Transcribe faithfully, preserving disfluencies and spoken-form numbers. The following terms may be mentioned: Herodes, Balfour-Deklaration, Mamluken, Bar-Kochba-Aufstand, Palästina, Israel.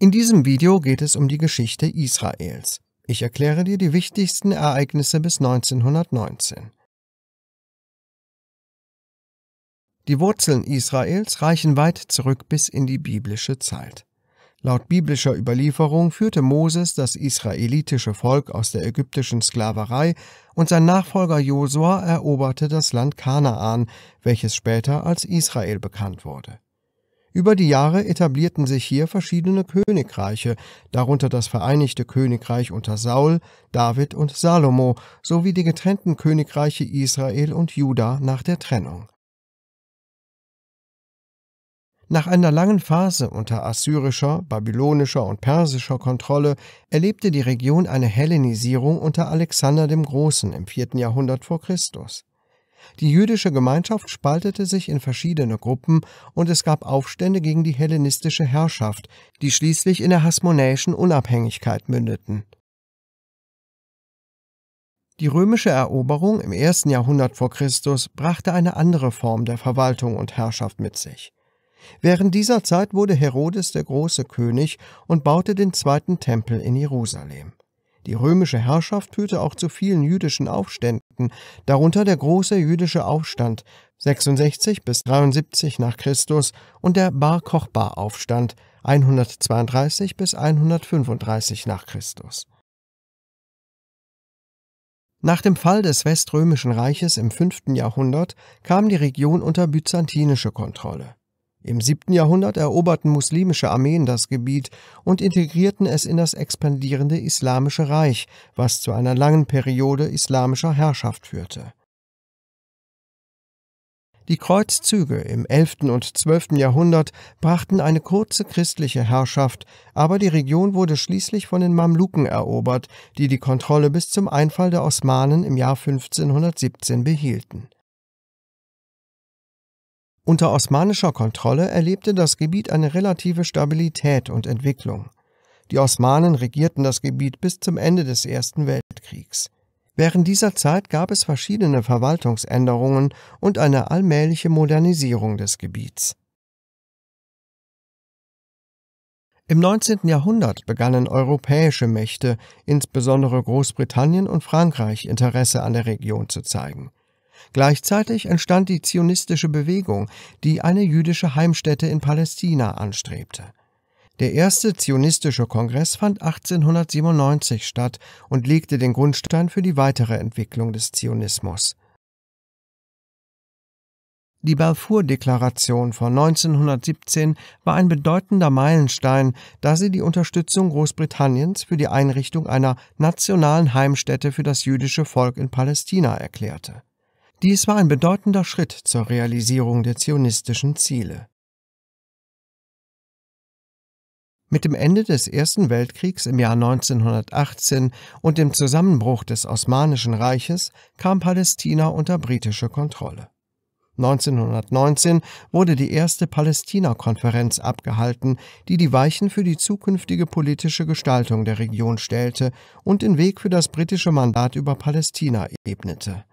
In diesem Video geht es um die Geschichte Israels. Ich erkläre dir die wichtigsten Ereignisse bis neunzehnhundertneunzehn. Die Wurzeln Israels reichen weit zurück bis in die biblische Zeit. Laut biblischer Überlieferung führte Moses das israelitische Volk aus der ägyptischen Sklaverei und sein Nachfolger Josua eroberte das Land Kanaan, welches später als Israel bekannt wurde. Über die Jahre etablierten sich hier verschiedene Königreiche, darunter das Vereinigte Königreich unter Saul, David und Salomo, sowie die getrennten Königreiche Israel und Juda nach der Trennung. Nach einer langen Phase unter assyrischer, babylonischer und persischer Kontrolle erlebte die Region eine Hellenisierung unter Alexander dem Großen im vierten Jahrhundert vor Christus. Die jüdische Gemeinschaft spaltete sich in verschiedene Gruppen und es gab Aufstände gegen die hellenistische Herrschaft, die schließlich in der hasmonäischen Unabhängigkeit mündeten. Die römische Eroberung im ersten Jahrhundert vor Christus brachte eine andere Form der Verwaltung und Herrschaft mit sich. Während dieser Zeit wurde Herodes der Große König und baute den zweiten Tempel in Jerusalem. Die römische Herrschaft führte auch zu vielen jüdischen Aufständen, darunter der große jüdische Aufstand sechsundsechzig bis dreiundsiebzig nach Christus und der Bar-Kochba-Aufstand hundertzweiunddreißig bis hundertfünfunddreißig nach Christus. Nach dem Fall des Weströmischen Reiches im fünften Jahrhundert kam die Region unter byzantinische Kontrolle. Im siebten Jahrhundert eroberten muslimische Armeen das Gebiet und integrierten es in das expandierende Islamische Reich, was zu einer langen Periode islamischer Herrschaft führte. Die Kreuzzüge im elften und zwölften Jahrhundert brachten eine kurze christliche Herrschaft, aber die Region wurde schließlich von den Mamluken erobert, die die Kontrolle bis zum Einfall der Osmanen im Jahr fünfzehnhundertsiebzehn behielten. Unter osmanischer Kontrolle erlebte das Gebiet eine relative Stabilität und Entwicklung. Die Osmanen regierten das Gebiet bis zum Ende des Ersten Weltkriegs. Während dieser Zeit gab es verschiedene Verwaltungsänderungen und eine allmähliche Modernisierung des Gebiets. Im neunzehnten Jahrhundert begannen europäische Mächte, insbesondere Großbritannien und Frankreich, Interesse an der Region zu zeigen. Gleichzeitig entstand die zionistische Bewegung, die eine jüdische Heimstätte in Palästina anstrebte. Der erste zionistische Kongress fand achtzehnhundertsiebenundneunzig statt und legte den Grundstein für die weitere Entwicklung des Zionismus. Die Balfour-Deklaration von neunzehnhundertsiebzehn war ein bedeutender Meilenstein, da sie die Unterstützung Großbritanniens für die Einrichtung einer nationalen Heimstätte für das jüdische Volk in Palästina erklärte. Dies war ein bedeutender Schritt zur Realisierung der zionistischen Ziele. Mit dem Ende des Ersten Weltkriegs im Jahr neunzehnhundertachtzehn und dem Zusammenbruch des Osmanischen Reiches kam Palästina unter britische Kontrolle. neunzehnhundertneunzehn wurde die erste Palästina-Konferenz abgehalten, die die Weichen für die zukünftige politische Gestaltung der Region stellte und den Weg für das britische Mandat über Palästina ebnete.